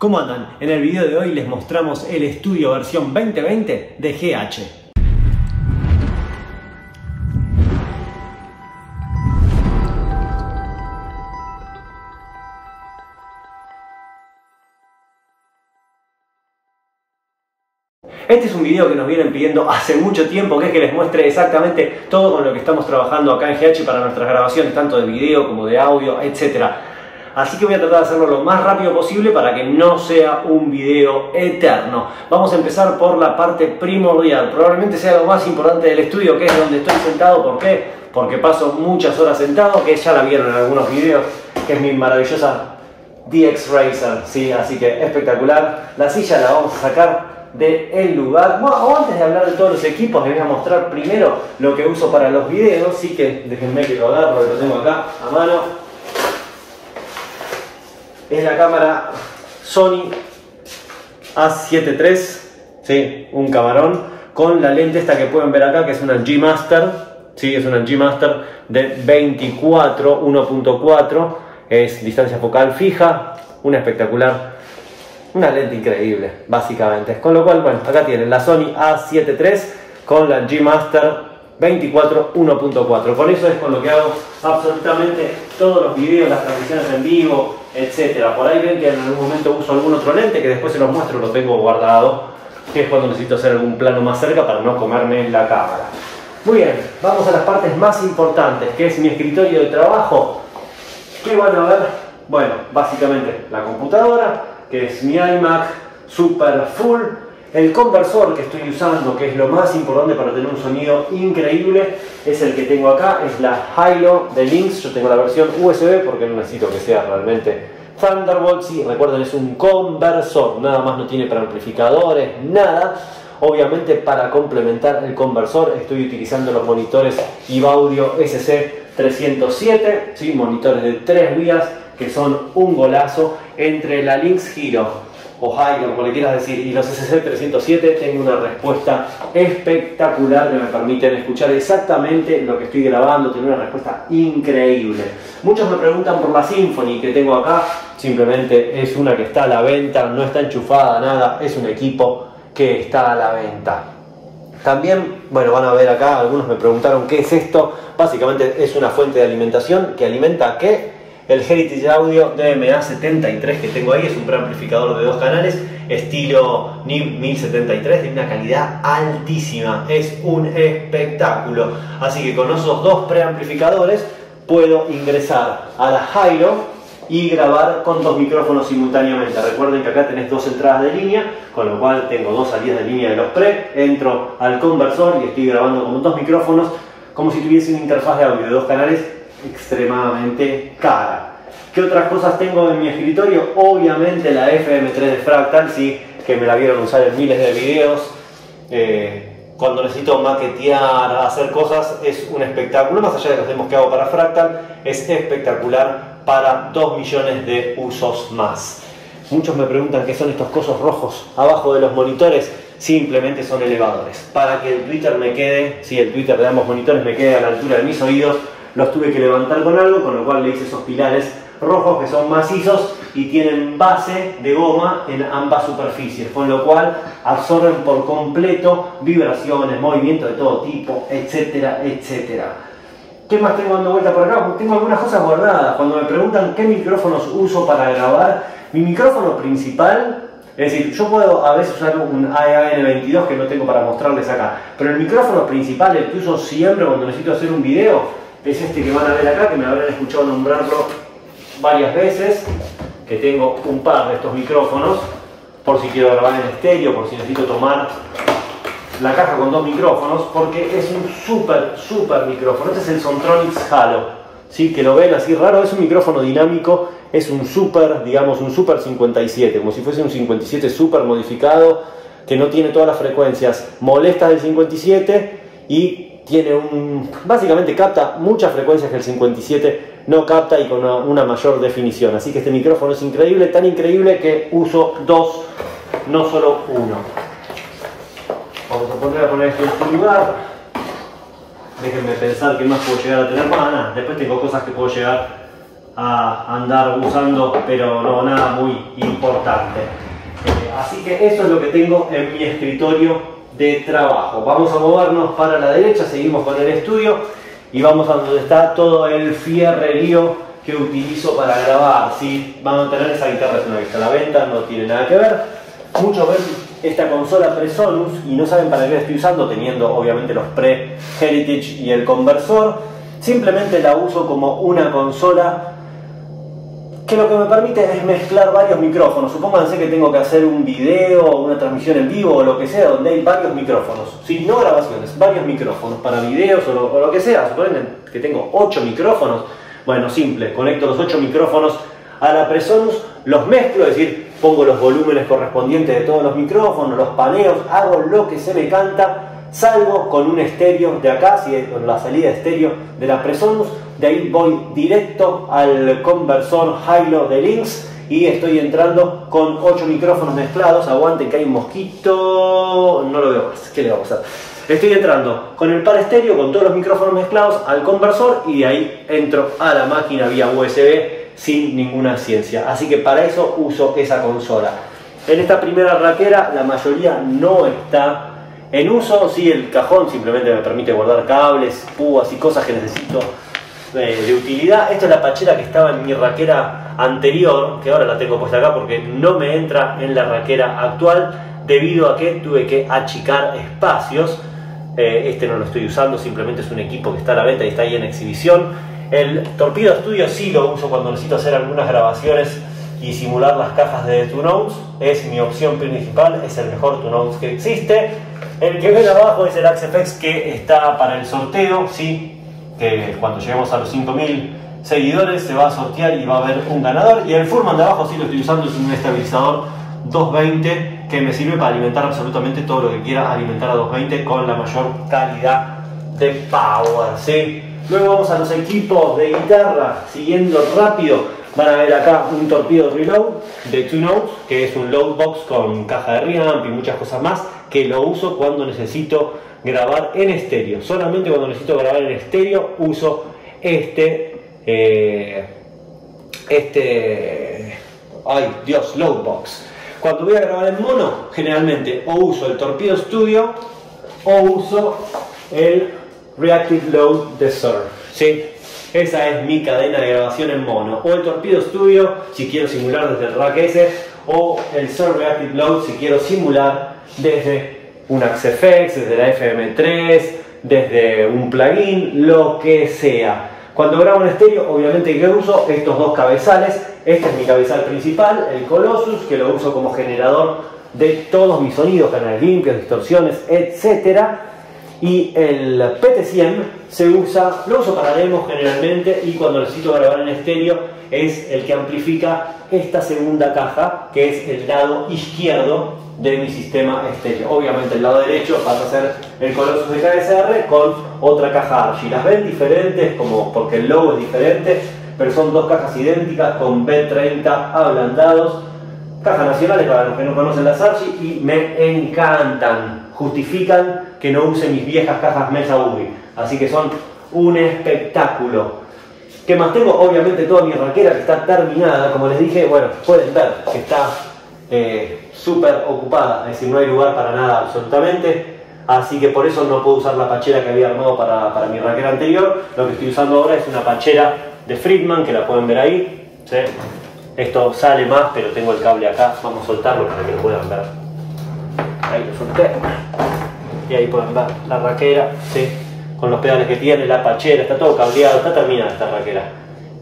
¿Cómo andan? En el video de hoy les mostramos el estudio versión 2020 de GH. Este es un video que nos vienen pidiendo hace mucho tiempo, que es que les muestre exactamente todo con lo que estamos trabajando acá en GH para nuestras grabaciones, tanto de video como de audio, etc. Así que voy a tratar de hacerlo lo más rápido posible para que no sea un video eterno. Vamos a empezar por la parte primordial, probablemente sea lo más importante del estudio, que es donde estoy sentado. ¿Por qué? Porque paso muchas horas sentado, que ya la vieron en algunos videos, que es mi maravillosa DX Racer, sí, así que espectacular. La silla la vamos a sacar del lugar. Bueno, antes de hablar de todos los equipos, les voy a mostrar primero lo que uso para los videos, así que déjenme que lo agarro, lo tengo acá a mano. Es la cámara Sony A7 III, ¿sí? Un camarón, con la lente esta que pueden ver acá, que es una G Master, ¿sí? Es una G Master de 24, 1.4, es distancia focal fija, una espectacular. Una lente increíble, básicamente. Con lo cual, bueno, acá tienen la Sony A7 III con la G Master 24 1.4. Con eso es con lo que hago absolutamente todos los videos, las transmisiones en vivo, etc. Por ahí ven que en algún momento uso algún otro lente que después se los muestro, lo tengo guardado, que es cuando necesito hacer algún plano más cerca para no comerme la cámara. Muy bien, vamos a las partes más importantes, que es mi escritorio de trabajo. ¿Qué van a ver? Bueno, básicamente la computadora, que es mi iMac super full, el conversor que estoy usando, que es lo más importante para tener un sonido increíble, es el que tengo acá, es la Hilo de Lynx. Yo tengo la versión USB porque no necesito que sea realmente Thunderbolt, sí, recuerden, es un conversor, nada más, no tiene preamplificadores, nada. Obviamente, para complementar el conversor estoy utilizando los monitores IVAudio SC307, sí, monitores de 3 vías, que son un golazo. Entre la Lynx Hilo o Hilo, como le quieras decir, y los SC307 tengo una respuesta espectacular que me permiten escuchar exactamente lo que estoy grabando, tiene una respuesta increíble. Muchos me preguntan por la Symphony que tengo acá, simplemente es una que está a la venta, no está enchufada, nada, es un equipo que está a la venta. También, bueno, van a ver acá, algunos me preguntaron qué es esto. Básicamente es una fuente de alimentación que alimenta ¿qué? El Heritage Audio DMA-73 que tengo ahí, es un preamplificador de 2 canales, estilo Neve 1073, de una calidad altísima, es un espectáculo. Así que con esos 2 preamplificadores puedo ingresar a la Hilo y grabar con 2 micrófonos simultáneamente. Recuerden que acá tenés 2 entradas de línea, con lo cual tengo 2 salidas de línea de los pre, entro al conversor y estoy grabando con 2 micrófonos, como si tuviese una interfaz de audio de 2 canales, extremadamente cara. ¿Qué otras cosas tengo en mi escritorio? Obviamente la FM3 de Fractal, sí, que me la vieron usar en miles de videos. Cuando necesito maquetear, hacer cosas, es un espectáculo. Más allá de los demos que hago para Fractal, es espectacular para 2 millones de usos más. Muchos me preguntan qué son estos cosos rojos abajo de los monitores. Simplemente son elevadores. Para que el Twitter me quede, si sí, el Twitter de ambos monitores me quede a la altura de mis oídos, los tuve que levantar con algo, con lo cual le hice esos pilares rojos que son macizos y tienen base de goma en ambas superficies, con lo cual absorben por completo vibraciones, movimientos de todo tipo, etcétera, etcétera. ¿Qué más tengo dando vuelta por acá? Tengo algunas cosas guardadas. Cuando me preguntan qué micrófonos uso para grabar, mi micrófono principal, es decir, yo puedo a veces usar un IAN22 que no tengo para mostrarles acá, pero el micrófono principal, el que uso siempre cuando necesito hacer un video, es este que van a ver acá, que me habrán escuchado nombrarlo varias veces, que tengo un par de estos micrófonos, por si quiero grabar en estéreo, por si necesito tomar la caja con 2 micrófonos, porque es un súper micrófono. Este es el Sontronics Halo, ¿sí? Que lo ven así raro, es un micrófono dinámico, es un súper, digamos, un súper 57, como si fuese un 57 súper modificado, que no tiene todas las frecuencias molestas del 57 y tiene un, básicamente capta muchas frecuencias que el 57 no capta y con una mayor definición. Así que este micrófono es increíble, tan increíble que uso 2, no solo 1. Vamos a poner esto en su lugar. Déjenme pensar qué más puedo llegar a tener. Después tengo cosas que puedo llegar a andar usando, pero no nada muy importante. Así que eso es lo que tengo en mi escritorio de trabajo. Vamos a movernos para la derecha, seguimos con el estudio y vamos a donde está todo el fierrerío que utilizo para grabar. Si van a tener esa guitarra, es una que está a la venta, no tiene nada que ver. Muchos ven esta consola Presonus y no saben para qué la estoy usando, teniendo obviamente los pre Heritage y el conversor. Simplemente la uso como una consola que lo que me permite es mezclar varios micrófonos. Supónganse que tengo que hacer un video o una transmisión en vivo o lo que sea, donde hay varios micrófonos, sí, no grabaciones, varios micrófonos para videos o lo que sea. Suponen que tengo 8 micrófonos, bueno, simple, conecto los 8 micrófonos a la Presonus, los mezclo, es decir, pongo los volúmenes correspondientes de todos los micrófonos, los paneos, hago lo que se me canta, salgo con un estéreo de acá, con la salida de estéreo de la Presonus. De ahí voy directo al conversor Hilo de Lynx y estoy entrando con 8 micrófonos mezclados. Aguanten que hay un mosquito, no lo veo más, ¿qué le vamos a hacer? Estoy entrando con el par estéreo, con todos los micrófonos mezclados al conversor y de ahí entro a la máquina vía USB sin ninguna ciencia. Así que para eso uso esa consola. En esta primera raquera la mayoría no está en uso. Sí, el cajón simplemente me permite guardar cables, púas y cosas que necesito de utilidad. Esta es la pachera que estaba en mi raquera anterior, que ahora la tengo puesta acá porque no me entra en la raquera actual debido a que tuve que achicar espacios. Este no lo estoy usando, simplemente es un equipo que está a la venta y está ahí en exhibición. El Torpedo Studio sí lo uso cuando necesito hacer algunas grabaciones y simular las cajas de Two Notes. Es mi opción principal, es el mejor Two Notes que existe. El que ven abajo es el Axe FX que está para el sorteo, sí, que cuando lleguemos a los 5000 seguidores se va a sortear y va a haber un ganador. Y el Furman de abajo sí lo estoy usando, es un estabilizador 220 que me sirve para alimentar absolutamente todo lo que quiera alimentar a 220 con la mayor calidad de power, ¿sí? Luego vamos a los equipos de guitarra, siguiendo rápido. Van a ver acá un Torpedo Reload de Two Notes, que es un load box con caja de reamp y muchas cosas más, que lo uso cuando necesito grabar en estéreo. Solamente cuando necesito grabar en estéreo uso loadbox. Cuando voy a grabar en mono, generalmente o uso el Torpedo Studio o uso el Reactive Load de Suhr, ¿sí? Esa es mi cadena de grabación en mono, o el Torpedo Studio si quiero simular desde el rack S, o el Suhr Reactive Load si quiero simular desde un Axe FX, desde la FM3, desde un plugin, lo que sea. Cuando grabo en estéreo, obviamente que uso estos dos cabezales. Este es mi cabezal principal, el Colossus, que lo uso como generador de todos mis sonidos, canales limpios, distorsiones, etc. Y el PT100 lo uso para demos generalmente, y cuando necesito grabar en estéreo es el que amplifica esta segunda caja, que es el lado izquierdo de mi sistema estéreo. Obviamente el lado derecho pasa a ser el Colossus de KSR con otra caja Argie. Las ven diferentes como porque el logo es diferente, pero son dos cajas idénticas con B30 ablandados, cajas nacionales para los que no conocen las Argie, y me encantan, justifican que no use mis viejas cajas Mesa Ubi, así que son un espectáculo. ¿Qué más tengo? Obviamente toda mi raquera que está terminada, como les dije. Bueno, pueden ver que está súper ocupada, es decir, no hay lugar para nada absolutamente, así que por eso no puedo usar la pachera que había armado para mi raquera anterior. Lo que estoy usando ahora es una pachera de Friedman, que la pueden ver ahí, ¿sí? Esto sale más, pero tengo el cable acá, vamos a soltarlo para que lo puedan ver. Ahí lo solté y ahí pueden ver la raquera, ¿sí? Con los pedales que tiene, la pachera, está todo cableado, está terminada esta raquera,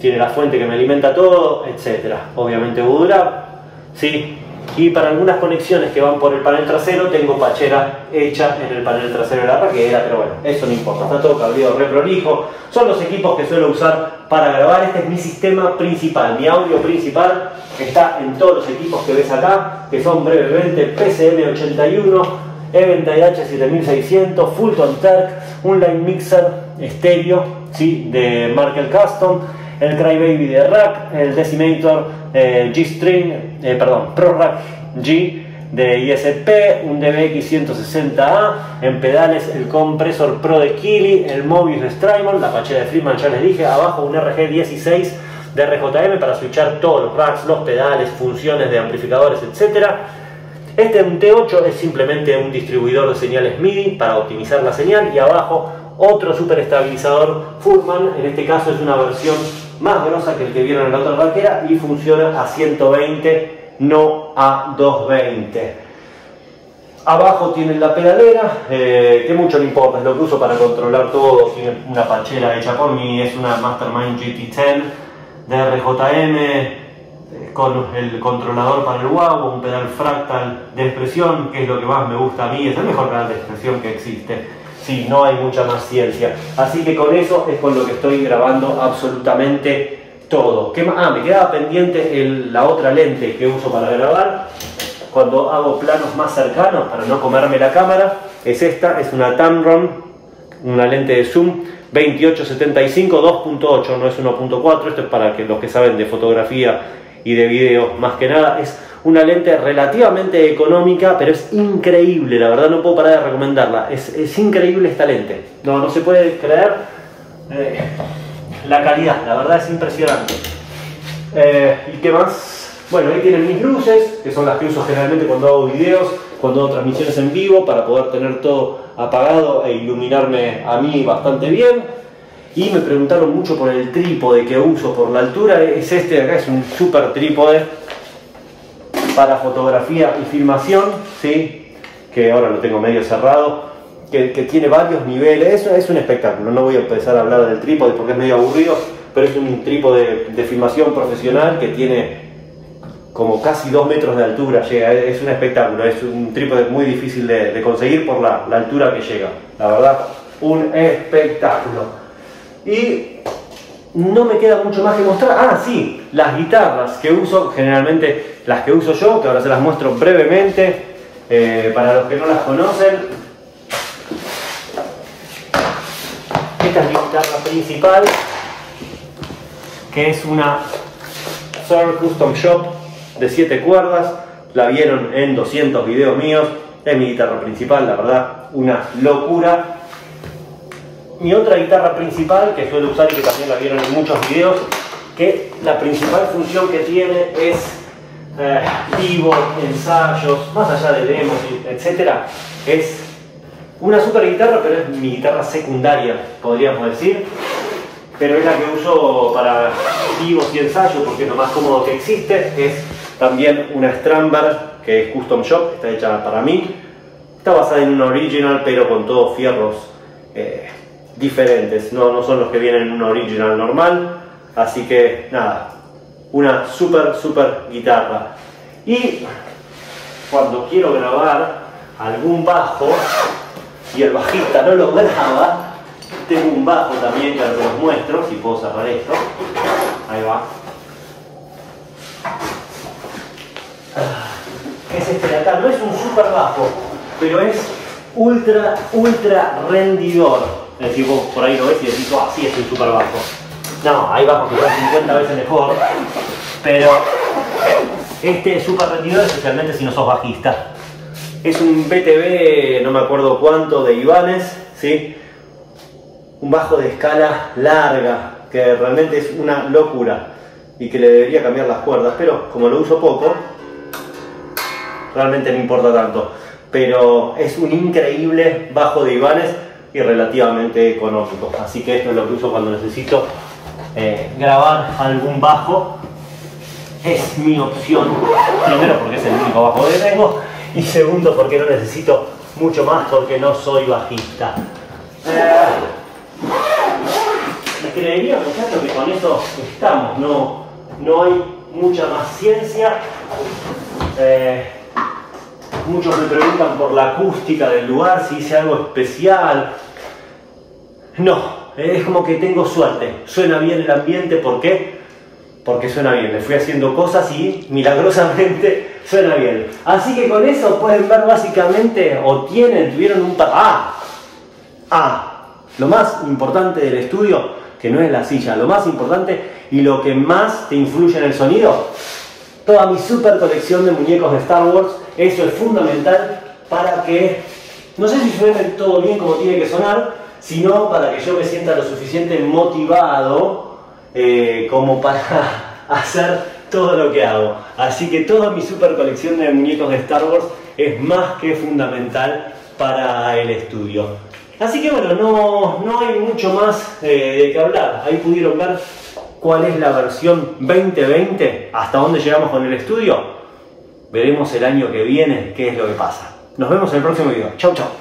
tiene la fuente que me alimenta todo, etcétera. Obviamente Budura, ¿sí? Y para algunas conexiones que van por el panel trasero tengo pachera hecha en el panel trasero de la raquera, pero bueno, eso no importa, está todo cableado, re prolijo. Son los equipos que suelo usar para grabar. Este es mi sistema principal, mi audio principal, que está en todos los equipos que ves acá, que son brevemente PCM81, Eventide H7600, Fulton Turk, un line mixer estéreo, ¿sí? De Markel Custom, el Crybaby de Rack, el Decimator ProRack G de ISP, un DBX 160A, en pedales el Compressor Pro de Kili, el Mobius de Strymon, la pachera de Friedman ya les dije, abajo un RG16 de RJM para switchar todos los racks, los pedales, funciones de amplificadores, etc. Este MT8 es simplemente un distribuidor de señales MIDI para optimizar la señal, y abajo otro superestabilizador Furman. En este caso es una versión más grosa que el que vieron en la otra raquera y funciona a 120, no a 220. Abajo tienen la pedalera, que mucho no importa, es lo que uso para controlar todo. Tiene una pachera hecha por mí, es una Mastermind GT10 de RJM, con el controlador para el wah, un pedal fractal de expresión, que es lo que más me gusta a mí, es el mejor pedal de expresión que existe. Sí, no hay mucha más ciencia. Así que con eso es con lo que estoy grabando absolutamente todo. ¿Qué más? Ah, me quedaba pendiente la otra lente que uso para grabar. Cuando hago planos más cercanos, para no comerme la cámara, es esta, es una Tamron, una lente de zoom 2875 2.8, no es 1.4, esto es para que los que saben de fotografía y de video más que nada. Es una lente relativamente económica, pero es increíble, la verdad no puedo parar de recomendarla, es increíble esta lente, no se puede creer la calidad, la verdad es impresionante. ¿Y qué más? Bueno, ahí tienen mis luces, que son las que uso generalmente cuando hago videos, cuando hago transmisiones en vivo, para poder tener todo apagado e iluminarme a mí bastante bien. Y me preguntaron mucho por el trípode que uso, por la altura. Es este de acá, es un super trípode para fotografía y filmación, ¿sí? Que ahora lo tengo medio cerrado, que tiene varios niveles. Eso es un espectáculo, no voy a empezar a hablar del trípode porque es medio aburrido, pero es un trípode de filmación profesional que tiene como casi 2 metros de altura llega, es un espectáculo, es un trípode muy difícil de conseguir por la altura que llega, la verdad, un espectáculo. Y no me queda mucho más que mostrar. Ah, sí, las guitarras que uso, generalmente las que uso yo, que ahora se las muestro brevemente, para los que no las conocen. Esta es mi guitarra principal, que es una Suhr Custom Shop de 7 cuerdas, la vieron en 200 videos míos, es mi guitarra principal, la verdad, una locura. Mi otra guitarra principal, que suelo usar y que también la vieron en muchos videos, que la principal función que tiene es vivos, ensayos, más allá de demos, etcétera, es una super guitarra, pero es mi guitarra secundaria, podríamos decir. Pero es la que uso para vivos y ensayo porque es lo más cómodo que existe. Es también una Strandbar, que es Custom Shop, está hecha para mí. Está basada en una original, pero con todos fierros diferentes. No son los que vienen en una original normal. Así que nada, una super guitarra. Y cuando quiero grabar algún bajo y el bajista no lo graba, tengo un bajo también que ahora te los muestro, si puedo cerrar esto. Ahí va. Es este de acá, no es un super bajo, pero es ultra rendidor. Es decir, vos por ahí lo ves y decís, ah, sí, es un super bajo. No, hay bajos que son 50 veces mejor, pero este es super rendidor, especialmente si no sos bajista. Es un PTB, no me acuerdo cuánto, de Ibanez, ¿sí? Un bajo de escala larga, que realmente es una locura y que le debería cambiar las cuerdas, pero como lo uso poco, realmente no importa tanto. Pero es un increíble bajo de Ibanez y relativamente económico, así que esto es lo que uso cuando necesito grabar algún bajo. Es mi opción, primero porque es el único bajo que tengo y segundo porque no necesito mucho más porque no soy bajista. Creería, por ejemplo, que con eso estamos, no hay mucha más ciencia. Muchos me preguntan por la acústica del lugar, si hice algo especial. No, es como que tengo suerte, suena bien el ambiente. ¿Por qué? Porque suena bien, le fui haciendo cosas y milagrosamente suena bien. Así que con eso pueden ver básicamente, o tuvieron un par... lo más importante del estudio, que no es la silla, lo más importante y lo que más te influye en el sonido. Toda mi super colección de muñecos de Star Wars, eso es fundamental para que, no sé si suene todo bien como tiene que sonar, sino para que yo me sienta lo suficiente motivado como para hacer todo lo que hago. Así que toda mi super colección de muñecos de Star Wars es más que fundamental para el estudio. Así que bueno, no hay mucho más de qué hablar. Ahí pudieron ver cuál es la versión 2020, hasta dónde llegamos con el estudio. Veremos el año que viene qué es lo que pasa. Nos vemos en el próximo video. Chau, chau.